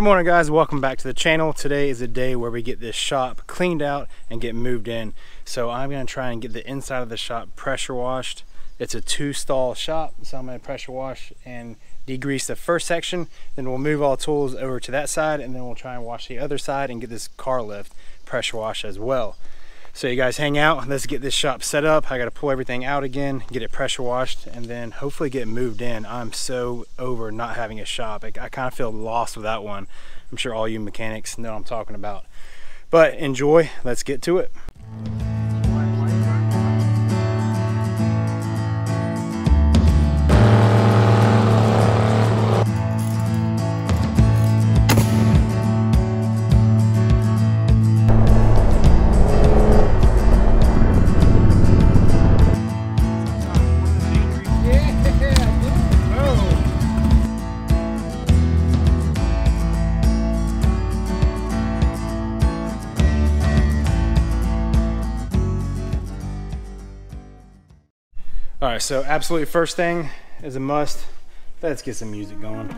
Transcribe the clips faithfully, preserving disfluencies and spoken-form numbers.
Good morning, guys. Welcome back to the channel. Today is a day where we get this shop cleaned out and get moved in. So I'm going to try and get the inside of the shop pressure washed. It's a two stall shop, so I'm going to pressure wash and degrease the first section, then we'll move all tools over to that side, and then we'll try and wash the other side and get this car lift pressure washed as well. So you guys hang out, let's get this shop set up. I got to pull everything out again, get it pressure washed, and then hopefully get moved in. I'm so over not having a shop. I, I kind of feel lost without one. I'm sure all you mechanics know what I'm talking about. But enjoy, let's get to it. All right, so absolutely first thing is a must. Let's get some music going.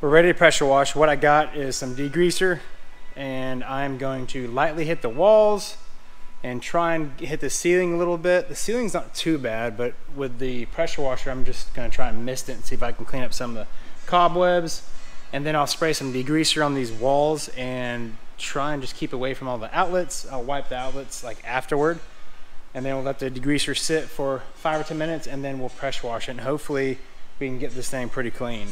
We're ready to pressure wash. What I got is some degreaser, and I'm going to lightly hit the walls and try and hit the ceiling a little bit. The ceiling's not too bad, but with the pressure washer, I'm just gonna try and mist it and see if I can clean up some of the cobwebs. And then I'll spray some degreaser on these walls and try and just keep away from all the outlets. I'll wipe the outlets like afterward, and then we'll let the degreaser sit for five or ten minutes, and then we'll pressure wash it, and hopefully we can get this thing pretty clean.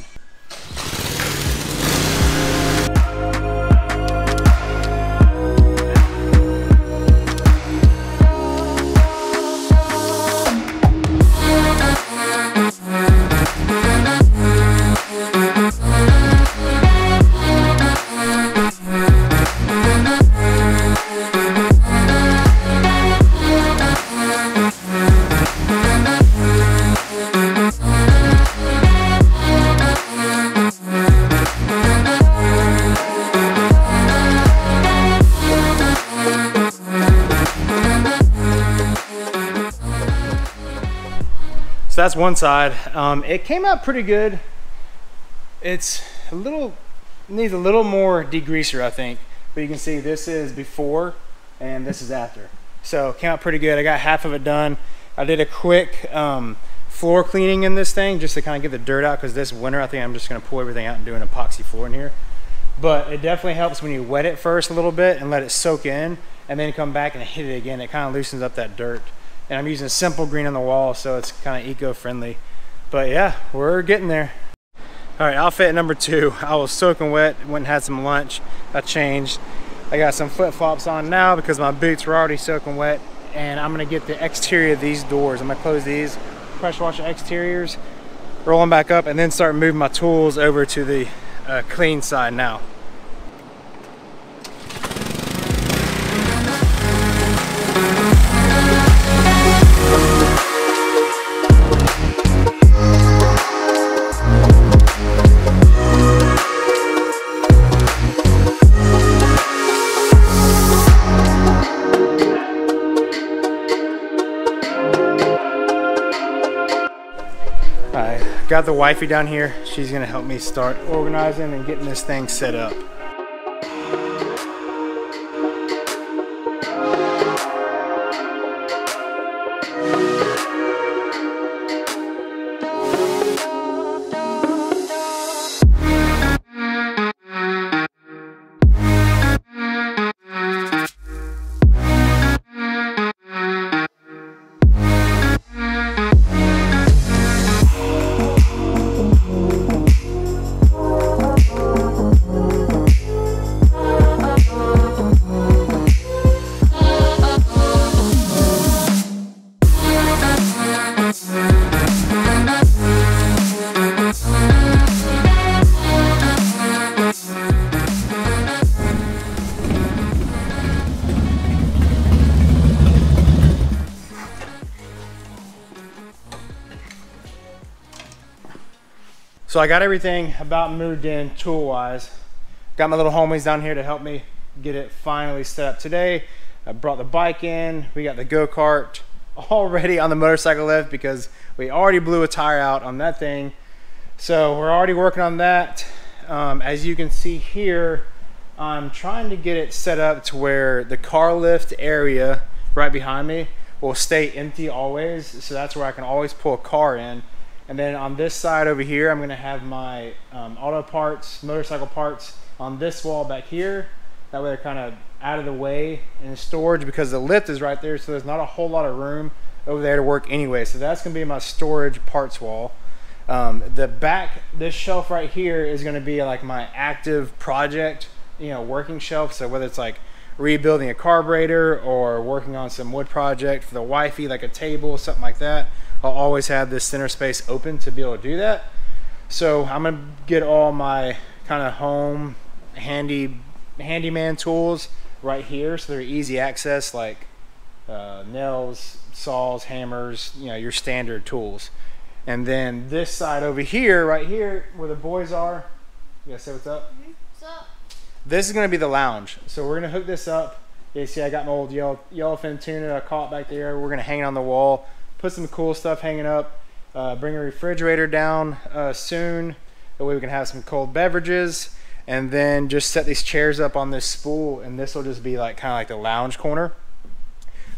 So that's one side. Um, it came out pretty good. It's a little, needs a little more degreaser, I think. But you can see this is before and this is after. So it came out pretty good. I got half of it done. I did a quick um, floor cleaning in this thing just to kind of get the dirt out, because this winter I think I'm just gonna pull everything out and do an epoxy floor in here. But it definitely helps when you wet it first a little bit and let it soak in, and then come back and hit it again. It kind of loosens up that dirt. And I'm using simple green on the wall, so it's kind of eco-friendly. But yeah, we're getting there. All right, outfit number two. I was soaking wet, went and had some lunch. I changed. I got some flip-flops on now because my boots were already soaking wet. And I'm going to get the exterior of these doors. I'm going to close these, pressure wash the exteriors, roll them back up, and then start moving my tools over to the uh, clean side now. Got the wifey down here. She's gonna help me start organizing and getting this thing set up. Thank you. So I got everything about moved in tool wise. Got my little homies down here to help me get it finally set up today. I brought the bike in. We got the go-kart already on the motorcycle lift because we already blew a tire out on that thing. So we're already working on that. Um, as you can see here, I'm trying to get it set up to where the car lift area right behind me will stay empty always. So that's where I can always pull a car in. And then on this side over here, I'm gonna have my um, auto parts, motorcycle parts on this wall back here. That way they're kind of out of the way in storage because the lift is right there. So there's not a whole lot of room over there to work anyway. So that's gonna be my storage parts wall. Um, the back, this shelf right here is gonna be like my active project, you know, working shelf. So whether it's like rebuilding a carburetor or working on some wood project for the wifey, like a table, something like that, I'll always have this center space open to be able to do that. So I'm gonna get all my kind of home handy handyman tools right here, so they're easy access, like uh, nails, saws, hammers, you know, your standard tools. And then this side over here, right here, where the boys are, you guys say what's up? Mm-hmm. What's up? This is gonna be the lounge. So we're gonna hook this up. You see, I got my old yellow, yellowfin tuna I caught back there. We're gonna hang it on the wall. Put some cool stuff hanging up, uh, bring a refrigerator down uh, soon. That way we can have some cold beverages, and then just set these chairs up on this spool, and this will just be like kind of like the lounge corner.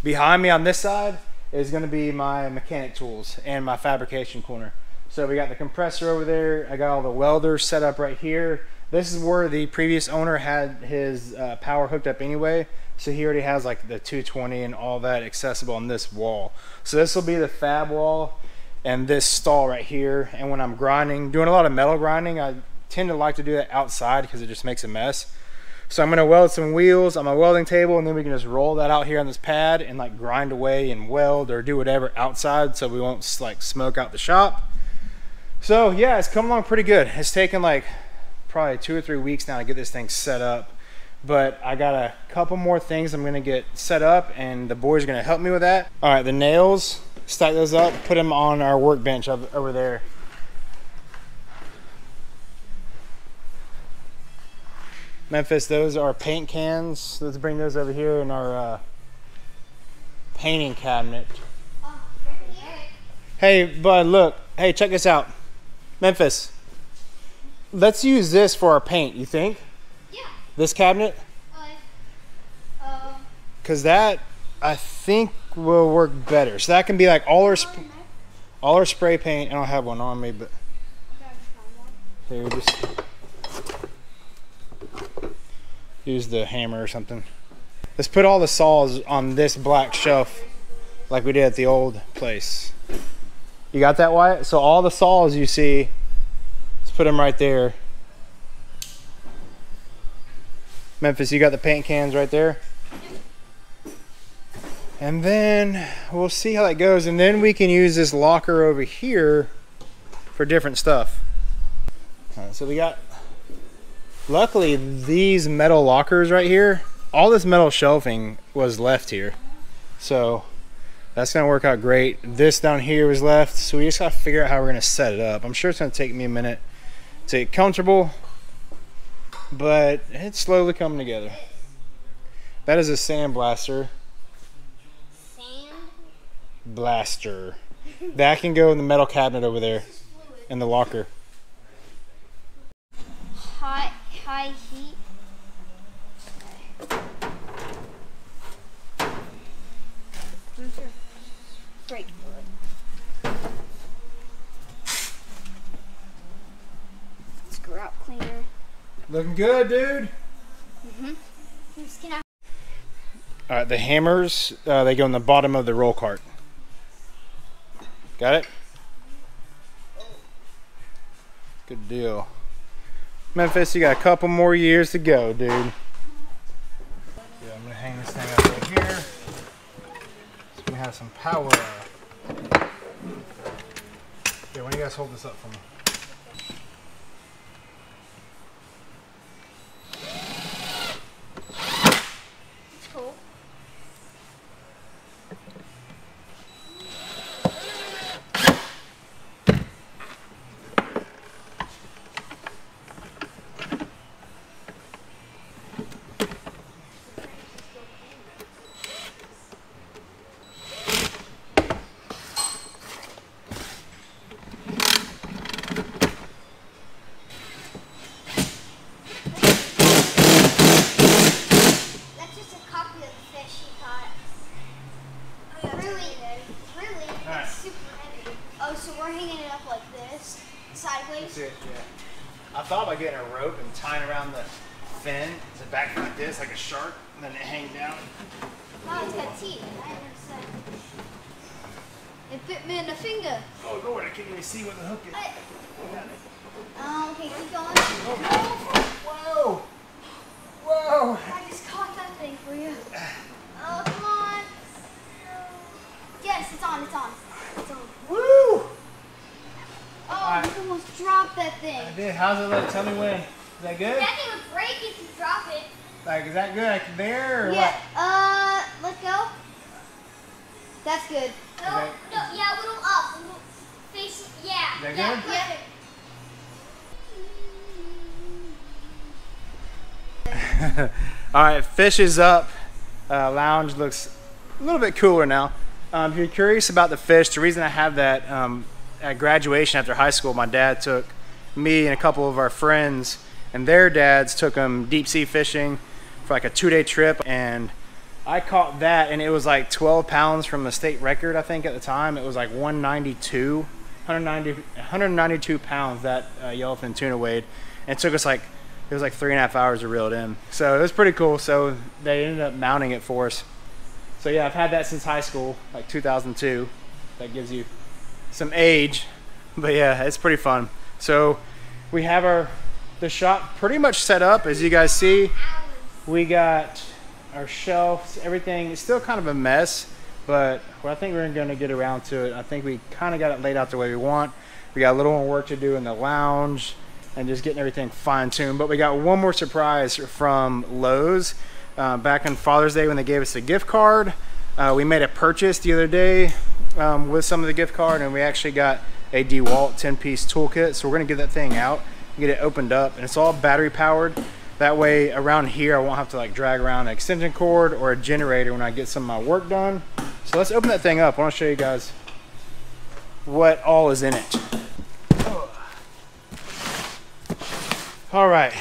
Behind me on this side is gonna be my mechanic tools and my fabrication corner. So we got the compressor over there. I got all the welders set up right here. This is where the previous owner had his uh, power hooked up anyway. So he already has like the two twenty and all that accessible on this wall. So this will be the fab wall and this stall right here. And when I'm grinding, doing a lot of metal grinding, I tend to like to do that outside because it just makes a mess. So I'm gonna weld some wheels on my welding table, and then we can just roll that out here on this pad and like grind away and weld or do whatever outside, so we won't like smoke out the shop. So yeah, it's come along pretty good. It's taken like probably two or three weeks now to get this thing set up, but I got a couple more things I'm gonna get set up, and the boys are gonna help me with that. All right, the nails, stack those up, put them on our workbench up over there. Memphis, those are paint cans. Let's bring those over here in our uh, painting cabinet. Oh, right here. Hey, bud, look. Hey, check this out. Memphis, let's use this for our paint, you think? Yeah. This cabinet? Because uh, that, I think, will work better. So that can be like all our, sp all our spray paint. I don't have one on me, but here, just use the hammer or something. Let's put all the saws on this black shelf like we did at the old place. You got that, Wyatt? So all the saws you see, let's put them right there. Memphis, you got the paint cans right there? And then we'll see how that goes, and then we can use this locker over here for different stuff. All right, so we got, luckily, these metal lockers right here, all this metal shelving was left here. So that's gonna work out great. This down here was left, so we just gotta figure out how we're gonna set it up. I'm sure it's gonna take me a minute to get comfortable, but it's slowly coming together. That is a sandblaster. Sand? Blaster. That can go in the metal cabinet over there in the locker. Hot. High heat. Break wood. Screw out cleaner. Looking good, dude. Mhm. Mm All right, the hammers. Uh, they go in the bottom of the roll cart. Got it? Good deal. Memphis, you got a couple more years to go, dude. Yeah, I'm gonna hang this thing up right here. So we have some power. Yeah, why don't you guys hold this up for me? It's cool. I thought about getting a rope and tying around the fin, the back like this, like a shark, and then it hang down. Wow, it's got teeth. I understand. It bit me in the finger. Oh Lord, I can't even see what the hook is. I... Oh, okay, keep going. Oh. Whoa! Whoa! I just caught that thing for you. Oh, come on. Yes, it's on, it's on. It's on. Woo! Oh, you almost dropped that thing. I did. How's it look? Tell me when. Is that good? That thing would break if you drop it. Like, is that good? I can bear or yeah. What? Uh, let go. That's good. No, that, no, yeah, a little up. A little face, yeah. Is that yeah, good? Yeah. All right, fish is up. Uh, lounge looks a little bit cooler now. Um, if you're curious about the fish, the reason I have that um, at graduation after high school, my dad took me and a couple of our friends and their dads took them deep sea fishing for like a two-day trip, and I caught that, and it was like twelve pounds from the state record. I think at the time it was like one ninety-two, one ninety, one ninety-two pounds that uh, yellowfin tuna weighed, and it took us like. It was like three and a half hours to reel it in. So it was pretty cool. So they ended up mounting it for us. So yeah, I've had that since high school, like two thousand two. That gives you some age, but yeah, it's pretty fun. So we have our, the shop pretty much set up. As you guys see, we got our shelves, everything. It's still kind of a mess, but well, I think we're gonna get around to it. I think we kind of got it laid out the way we want. We got a little more work to do in the lounge and just getting everything fine-tuned. But we got one more surprise from Lowe's. Uh, back on Father's Day when they gave us a gift card, uh, we made a purchase the other day um, with some of the gift card, and we actually got a DeWalt ten-piece toolkit. So we're gonna get that thing out, get it opened up, and it's all battery-powered. That way around here, I won't have to like drag around an extension cord or a generator when I get some of my work done. So let's open that thing up. I wanna show you guys what all is in it. All right,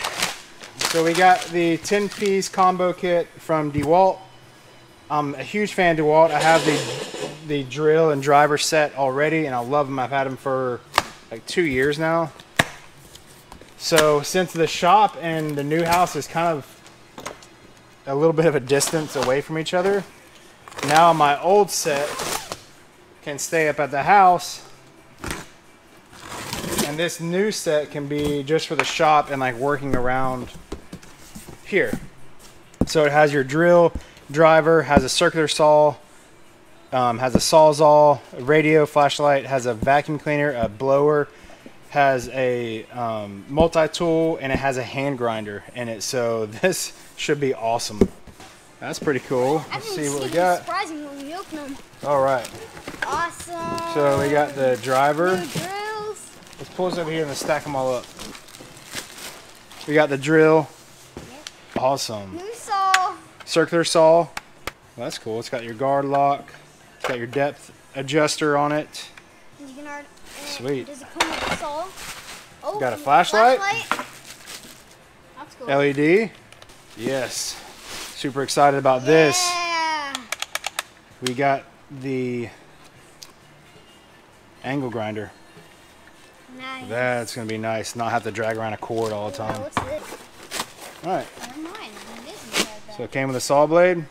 so we got the ten-piece combo kit from DeWalt. I'm a huge fan of DeWalt. I have the, the drill and driver set already, and I love them. I've had them for like two years now. So since the shop and the new house is kind of a little bit of a distance away from each other, now my old set can stay up at the house. And this new set can be just for the shop and like working around here. So it has your drill, driver, has a circular saw, um, has a Sawzall, a radio, flashlight, has a vacuum cleaner, a blower, has a um, multi-tool, and it has a hand grinder in it. So this should be awesome. That's pretty cool. Let's see what we got. Surprising when we open them. All right. Awesome. So we got the driver. Let's pull this over here and let's stack them all up. We got the drill. Yep. Awesome. New saw. Circular saw. Well, that's cool. It's got your guard lock. It's got your depth adjuster on it. You can add, uh, sweet. Does it come with a saw? Oh, got a flashlight. flashlight. That's cool. L E D. Yes. Super excited about yeah. this. We got the angle grinder. Nice. That's gonna be nice. Not have to drag around a cord all the time. What's this? All right. Never mind. It isn't like so it came with a saw blade.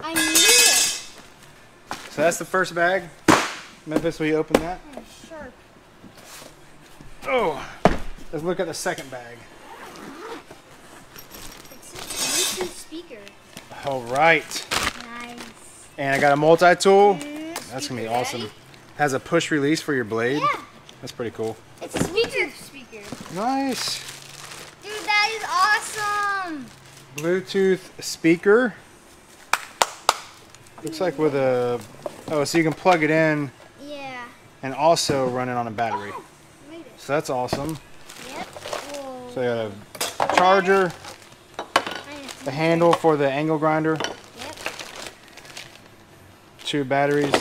I knew it. So that's the first bag. Memphis, will you open that? Oh, sure. Oh, let's look at the second bag. It's a Bluetooth speaker. All right. Nice. And I got a multi-tool. Mm, that's gonna be awesome. Ready? Has a push release for your blade. Yeah. That's pretty cool. It's a speaker. speaker. Nice. Dude, that is awesome. Bluetooth speaker. Looks like with a, oh, so you can plug it in. Yeah. And also run it on a battery. Oh, made it. So that's awesome. Yep. Whoa. So you got a charger, the handle for the angle grinder, yep. Two batteries.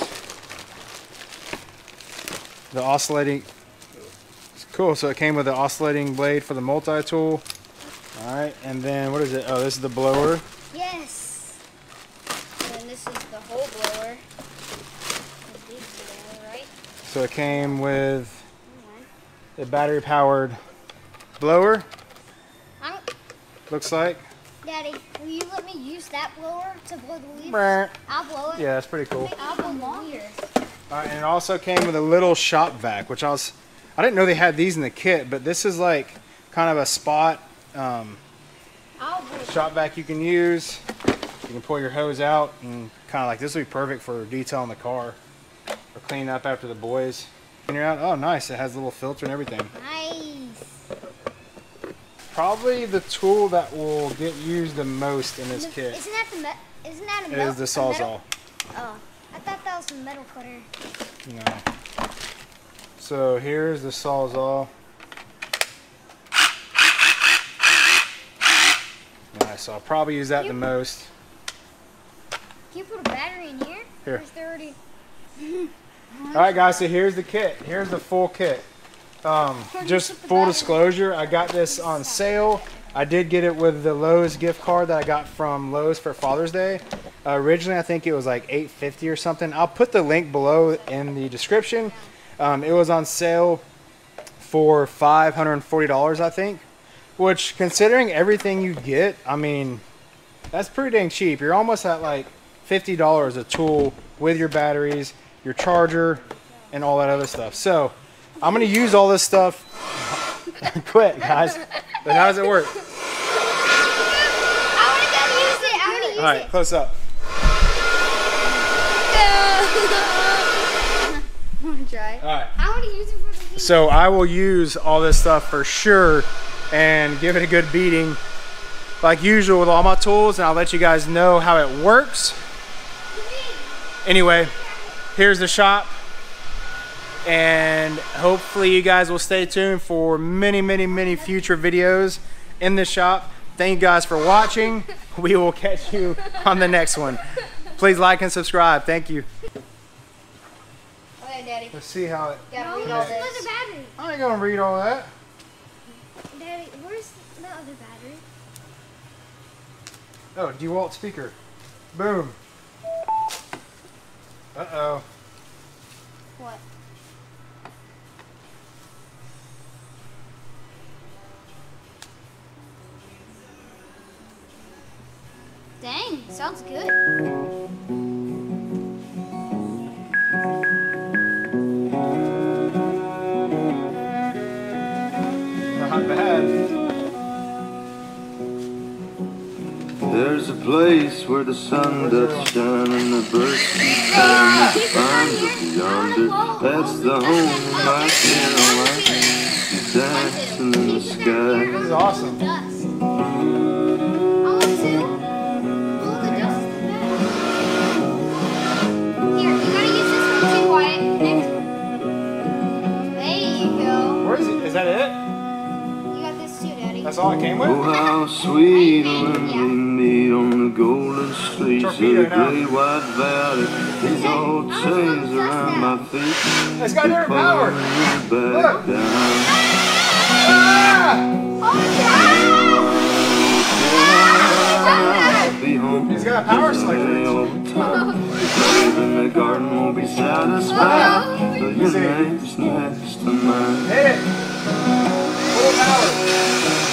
The oscillating, it's cool. So it came with the oscillating blade for the multi-tool. All right, and then what is it? Oh, this is the blower. Yes. And then this is the whole blower. The big blower, right? So it came with a battery powered blower. I don't... Looks like. Daddy, will you let me use that blower to blow the leaves? Brr. I'll blow it. Yeah, that's pretty cool. I'll blow the leaves. All right, and it also came with a little shop vac, which I was, I didn't know they had these in the kit, but this is like kind of a spot um, shop vac you can use. You can pull your hose out and kind of like, this would be perfect for detailing the car or cleaning up after the boys. When you're out, oh nice, it has a little filter and everything. Nice. Probably the tool that will get used the most in this the, kit. Isn't that the isn't that a It is the Sawzall. Oh, I thought that was a metal cutter. No. So here's the Sawzall. Nice, so I'll probably use that you, the most. Can you put a battery in here? Here. Or is there already... All right, guys, so here's the kit. Here's the full kit. Um, just full disclosure, I got this on sale. I did get it with the Lowe's gift card that I got from Lowe's for Father's Day. Uh, originally, I think it was like eight fifty or something. I'll put the link below in the description. Um, it was on sale for five hundred forty dollars, I think, which considering everything you get, I mean, that's pretty dang cheap. You're almost at like fifty dollars a tool with your batteries, your charger, and all that other stuff. So I'm gonna use all this stuff. Quit, guys. But how does it work? I wanna go use it, I wanna use it. All right, close up. Try. All right. I want to use it for the so I will use all this stuff for sure and give it a good beating like usual with all my tools, and I'll let you guys know how it works. Anyway, here's the shop, and hopefully you guys will stay tuned for many, many, many future videos in the shop. Thank you guys for watching. We will catch you on the next one. Please like and subscribe. Thank you. Daddy. Let's see how it. Yeah, read all this. I ain't gonna read all that. Daddy, where's the other battery? Oh, DeWalt speaker. Boom. Uh oh. What? Dang, sounds good. There's a place where the sun does shine and the birds keep calling the pines up yonder. That's the home of my Caroline. She's dancing in the sky. This is awesome. Here, you gotta use this one too, Wyatt. There you go. Where is it? Is that it? That's all I came with? Oh, how sweet when we meet on the golden streets of the great wide valley. These old chains around my feet. It's got their power. Look. Ah! It's got a power slave. The garden won't be satisfied. So your name's next to mine. Hit it. Full power.